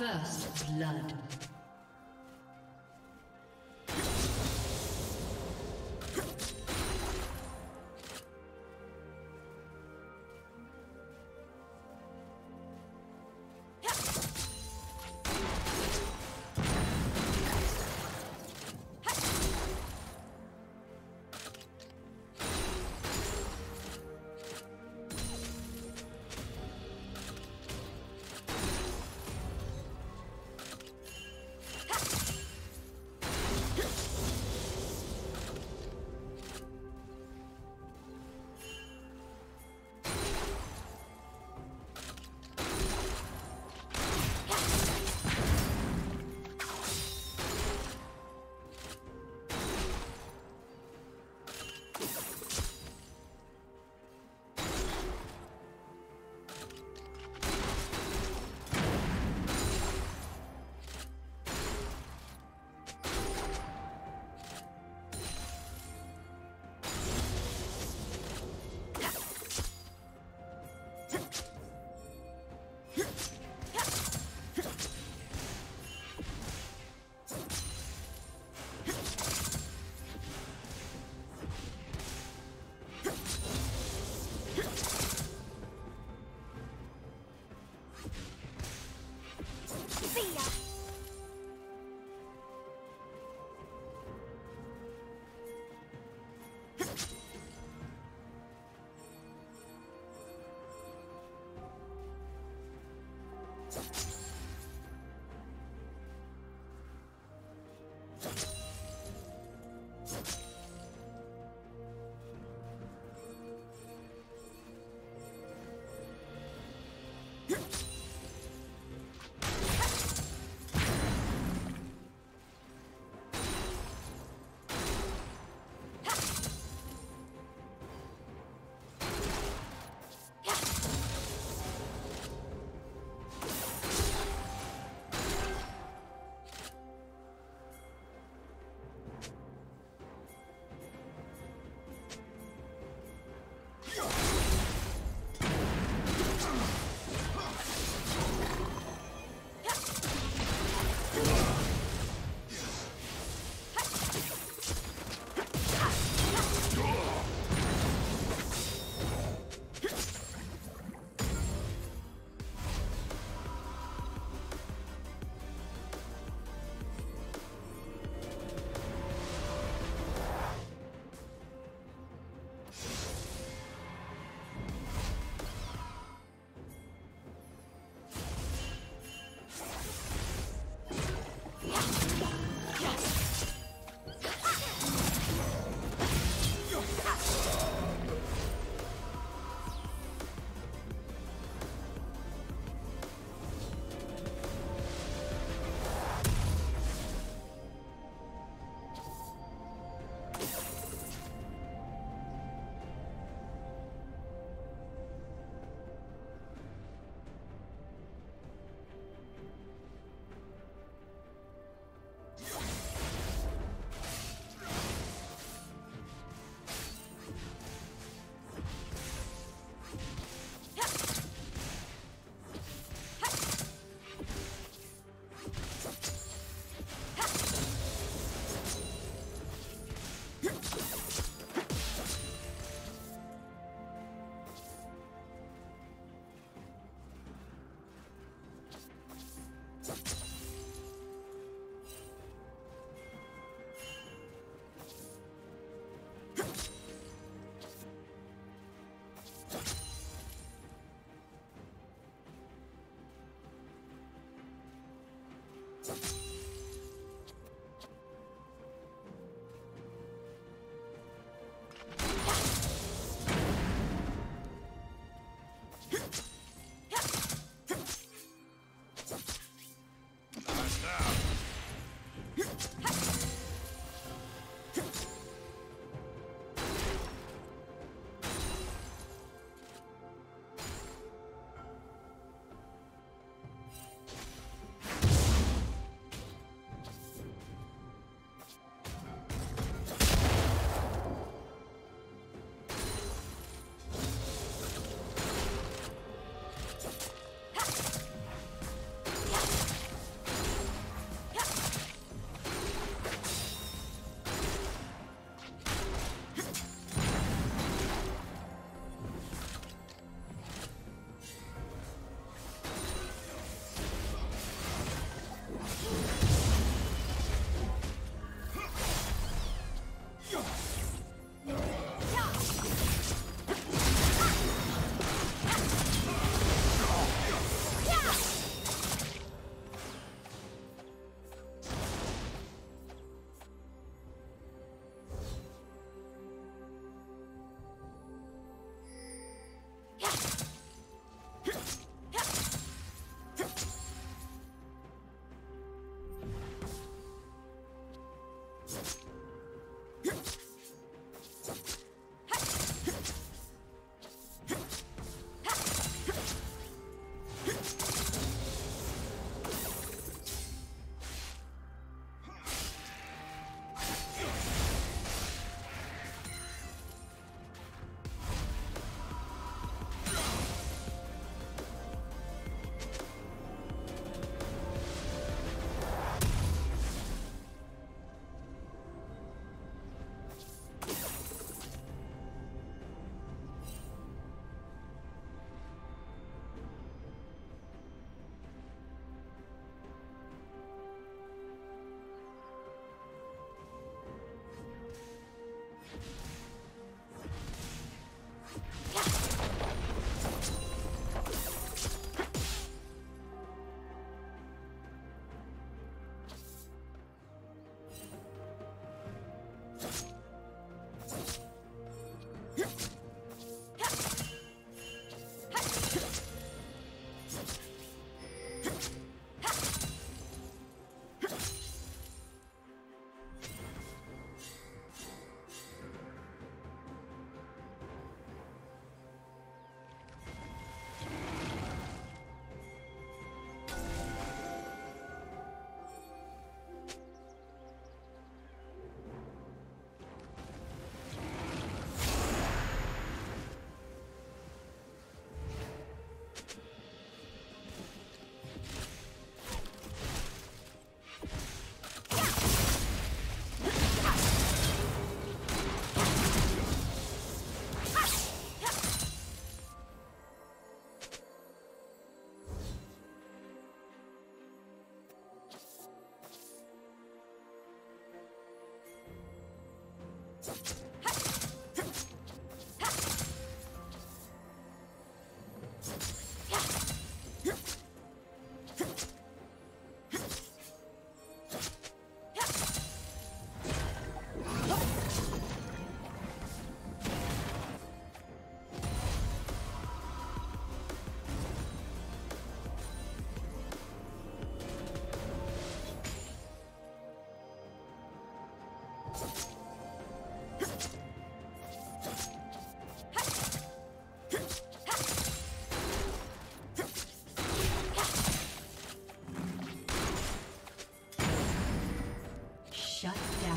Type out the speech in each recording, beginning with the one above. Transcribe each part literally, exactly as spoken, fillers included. First blood. Shut down.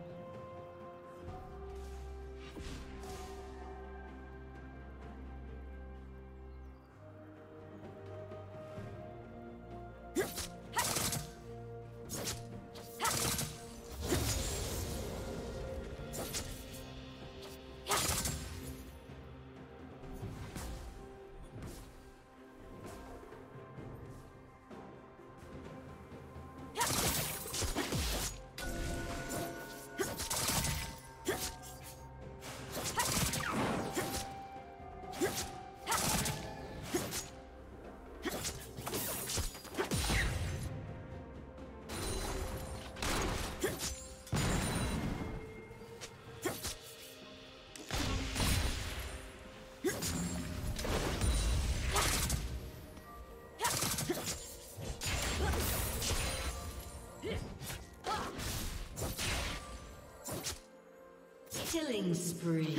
Killing spree.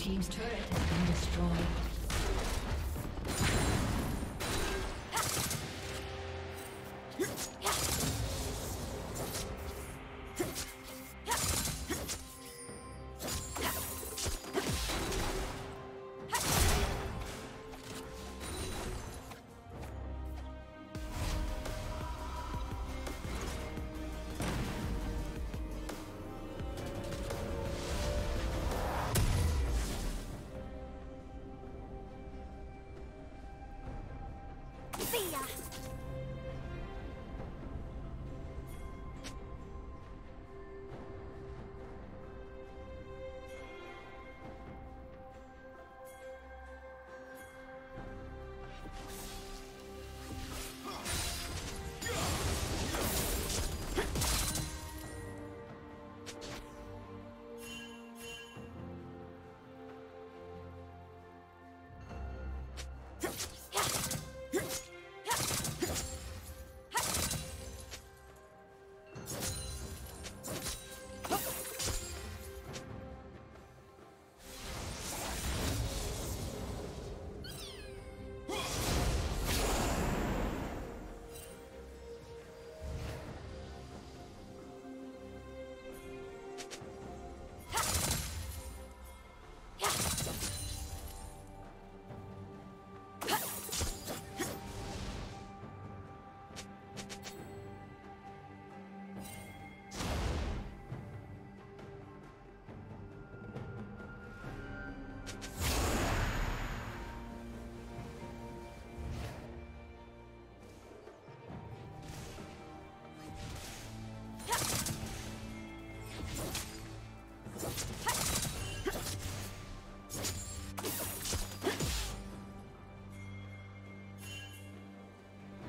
team's turret has been destroyed.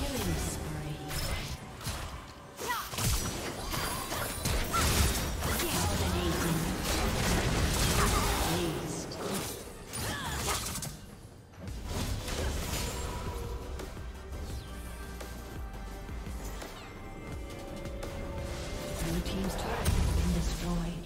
Killing spree. Dominating. Blazed. Blue team's turret has been destroyed.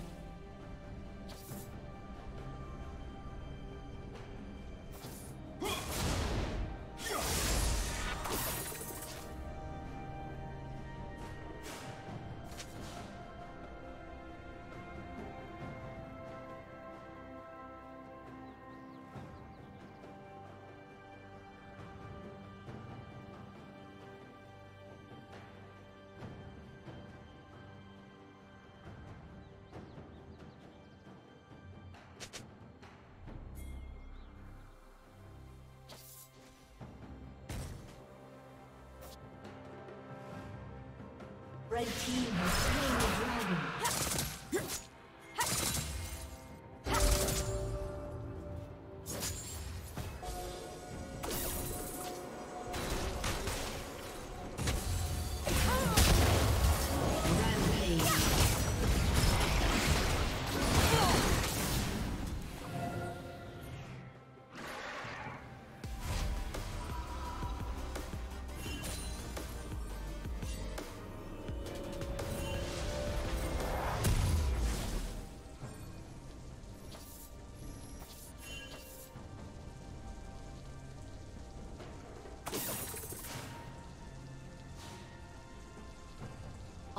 Red team has slain the dragon.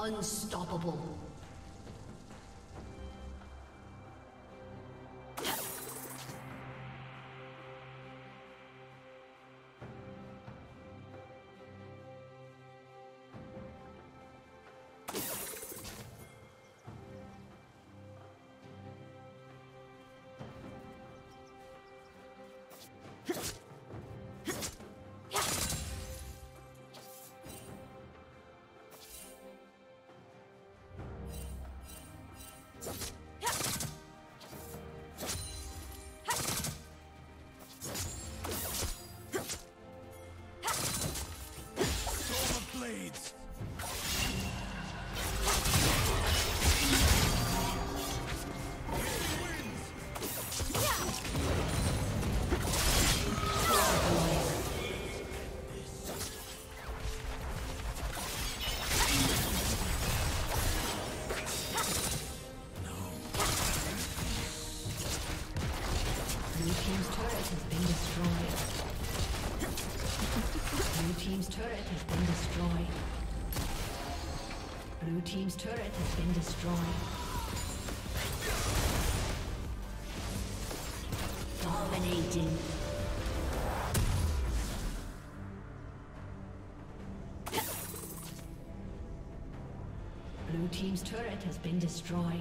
Unstoppable. destroyed. Blue team's turret has been destroyed. Dominating. Blue team's turret has been destroyed.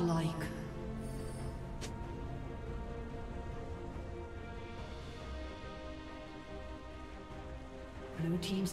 Like blue team's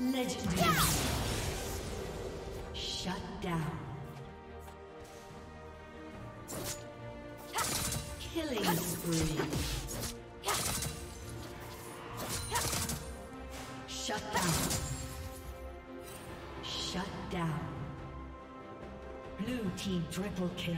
Legendary. Shut down. Killing spree. Shut down. Shut down. Blue team triple kill.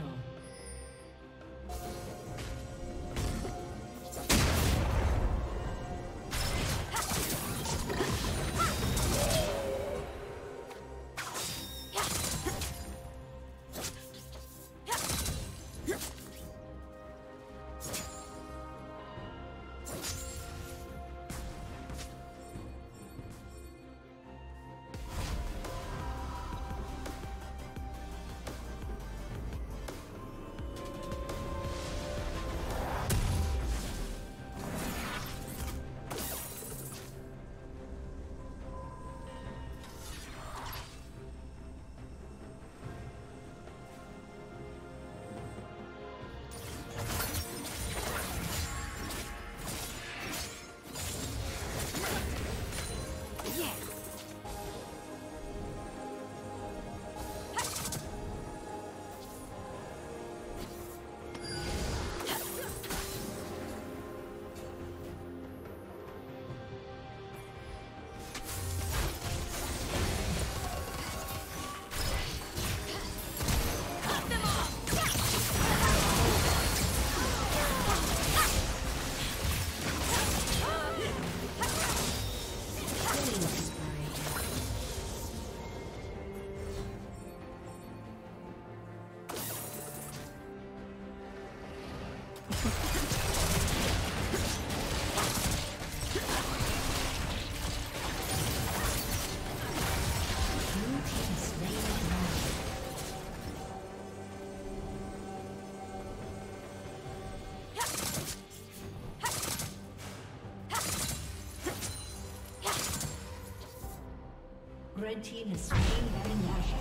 Red team has slain Baron Nashor.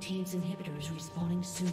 Team's inhibitor is respawning soon.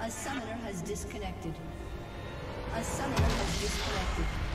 A summoner has disconnected. A summoner has disconnected.